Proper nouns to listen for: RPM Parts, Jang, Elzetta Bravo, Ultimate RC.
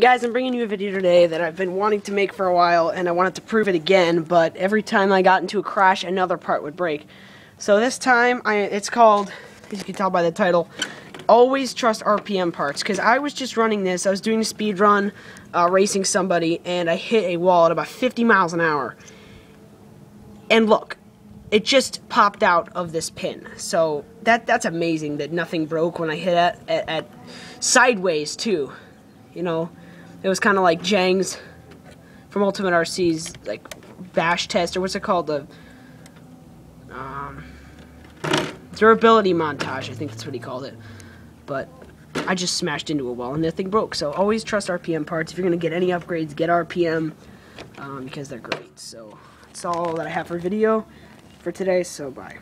Guys, I'm bringing you a video today that I've been wanting to make for a while, and I wanted to prove it again, but every time I got into a crash, another part would break. So this time, it's called, as you can tell by the title, Always Trust RPM Parts, because I was just running this. I was doing a speed run, racing somebody, and I hit a wall at about 50 miles an hour. And look, it just popped out of this pin. So that's amazing that nothing broke when I hit at sideways, too. You know, it was kind of like Jang's from Ultimate RC's like bash test, or what's it called, the durability montage, I think that's what he called it. But I just smashed into a wall and the thing broke. So always trust RPM Parts. If you're gonna get any upgrades, get RPM because they're great. So that's all that I have for video for today. So bye.